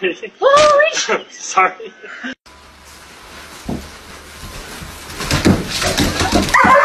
Sorry. Sorry. Sorry.